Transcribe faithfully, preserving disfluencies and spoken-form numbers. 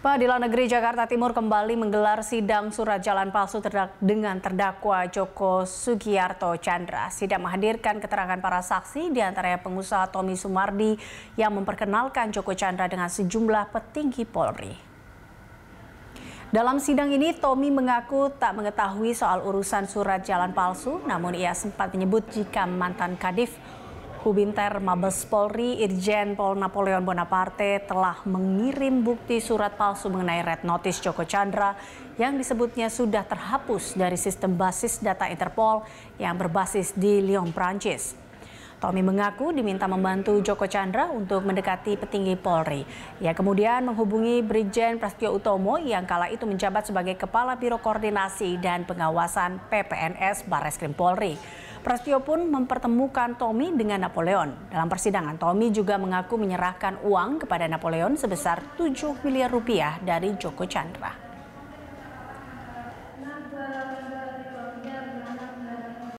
Pengadilan Negeri Jakarta Timur kembali menggelar sidang surat jalan palsu terdak dengan terdakwa Djoko Soegiarto Tjandra. Sidang menghadirkan keterangan para saksi, diantaranya pengusaha Tommy Sumardi yang memperkenalkan Djoko Tjandra dengan sejumlah petinggi Polri. Dalam sidang ini, Tommy mengaku tak mengetahui soal urusan surat jalan palsu, namun ia sempat menyebut jika mantan Kadiv Hubinter Mabes Polri Irjen Pol Napoleon Bonaparte telah mengirim bukti surat palsu mengenai Red Notice Djoko Tjandra yang disebutnya sudah terhapus dari sistem basis data Interpol yang berbasis di Lyon, Prancis. Tommy mengaku diminta membantu Djoko Tjandra untuk mendekati petinggi Polri. Ia kemudian menghubungi Brigjen Prasetyo Utomo yang kala itu menjabat sebagai Kepala Biro Koordinasi dan Pengawasan P P N S Barreskrim Polri. Prasetyo pun mempertemukan Tommy dengan Napoleon. Dalam persidangan, Tommy juga mengaku menyerahkan uang kepada Napoleon sebesar tujuh miliar rupiah dari Djoko Tjandra.